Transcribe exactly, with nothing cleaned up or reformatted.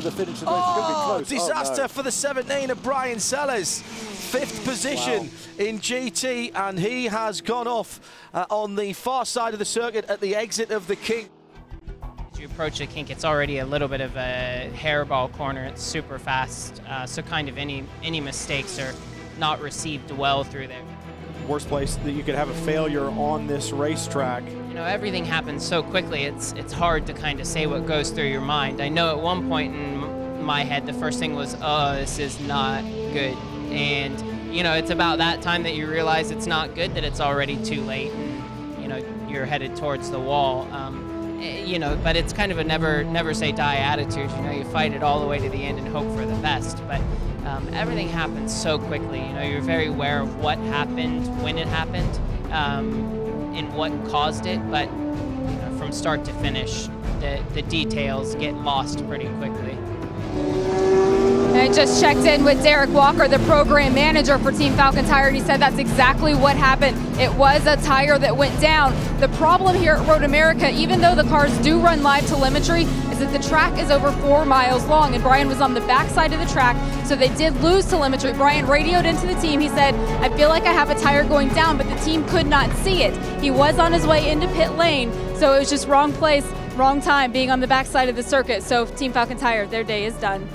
to the finish. Oh, it's going to be close. Disaster oh, no. for the seventeen of Bryan Sellers. Fifth position wow. in G T, and he has gone off uh, on the far side of the circuit at the exit of the kink. As you approach a kink, it's already a little bit of a hairball corner. It's super fast, uh, so kind of any any mistakes are not received well through there. Worst place that you could have a failure on this racetrack. You know, everything happens so quickly, it's it's hard to kind of say what goes through your mind. I know at one point in my head, the first thing was, oh, this is not good. And, you know, it's about that time that you realize it's not good, that it's already too late, and, you know, you're headed towards the wall. Um, you know, but it's kind of a never, never say die attitude. You know, you fight it all the way to the end and hope for the best. But Um, everything happens so quickly. You know, you're very aware of what happened, when it happened, um, and what caused it. But you know, from start to finish, the, the details get lost pretty quickly. I just checked in with Derek Walker, the program manager for Team Falken Tire, and he said that's exactly what happened. It was a tire that went down. The problem here at Road America, even though the cars do run live telemetry, is that the track is over four miles long, and Bryan was on the backside of the track, so they did lose telemetry. Bryan radioed into the team. He said, I feel like I have a tire going down, but the team could not see it. He was on his way into pit lane, so it was just wrong place, wrong time, being on the backside of the circuit. So Team Falken Tire, their day is done.